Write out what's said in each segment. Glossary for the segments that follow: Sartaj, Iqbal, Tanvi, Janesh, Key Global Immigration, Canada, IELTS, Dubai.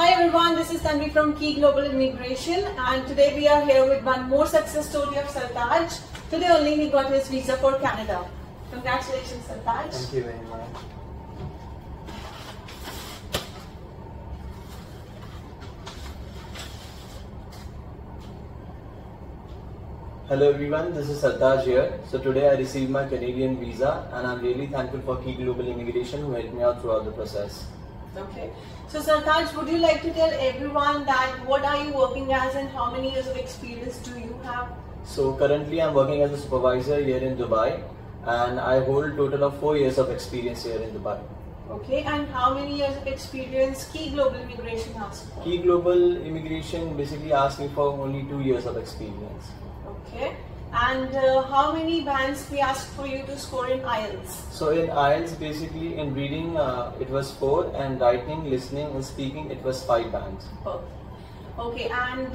Hi everyone, this is Tanvi from Key Global Immigration, and today we are here with one more success story of Sartaj. Today only he got his visa for Canada. Congratulations, Sartaj. Thank you very much. Hello everyone, this is Sartaj here. So today I received my Canadian visa and I'm really thankful for Key Global Immigration who helped me out throughout the process. Okay. So Sartaj, would you like to tell everyone that what are you working as and how many years of experience do you have? So currently I'm working as a supervisor here in Dubai and I hold a total of 4 years of experience here in Dubai. Okay, and how many years of experience Key Global Immigration asked for? Key Global Immigration basically asked me for only 2 years of experience. Okay, and how many bands we asked for you to score in IELTS? So in IELTS basically in reading it was 4 and writing, listening and speaking it was 5 bands. Perfect. Okay, and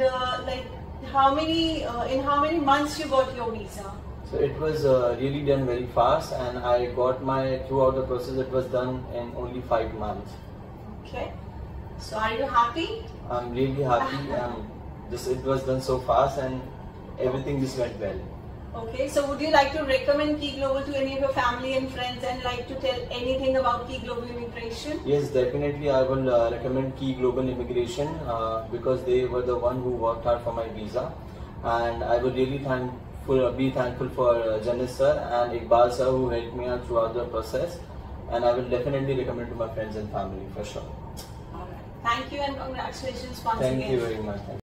like how many, in how many months you got your visa? So it was really done very fast and I got my, throughout the process it was done in only 5 months. Okay. So are you happy? I'm really happy. It was done so fast and everything just went well. Okay. So would you like to recommend Key Global to any of your family and friends and like to tell anything about Key Global Immigration? Yes, definitely I will recommend Key Global Immigration because they were the one who worked hard for my visa, and I would really be thankful for Janesh sir and Iqbal sir who helped me out throughout the process, and I will definitely recommend to my friends and family for sure. Alright. Thank you and congratulations once again. Thank you very much.